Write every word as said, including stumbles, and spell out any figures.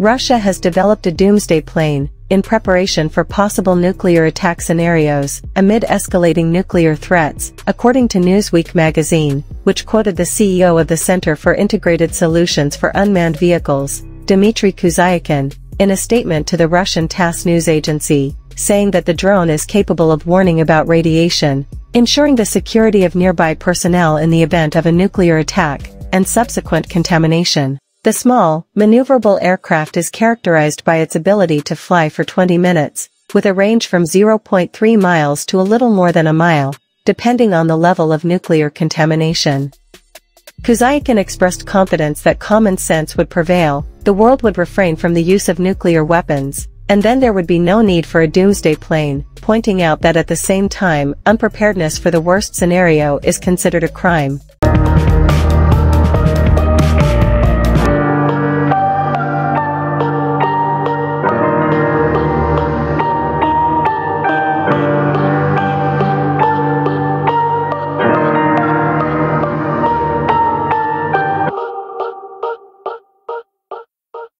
Russia has developed a doomsday plane, in preparation for possible nuclear attack scenarios, amid escalating nuclear threats, according to Newsweek magazine, which quoted the C E O of the Center for Integrated Solutions for Unmanned Vehicles, Dmitry Kuzyakin, in a statement to the Russian TASS news agency, saying that the drone is capable of warning about radiation, ensuring the security of nearby personnel in the event of a nuclear attack, and subsequent contamination. The small, maneuverable aircraft is characterized by its ability to fly for twenty minutes, with a range from zero point three miles to a little more than a mile, depending on the level of nuclear contamination. Kuzyakin expressed confidence that common sense would prevail, the world would refrain from the use of nuclear weapons, and then there would be no need for a doomsday plane, pointing out that at the same time, unpreparedness for the worst scenario is considered a crime,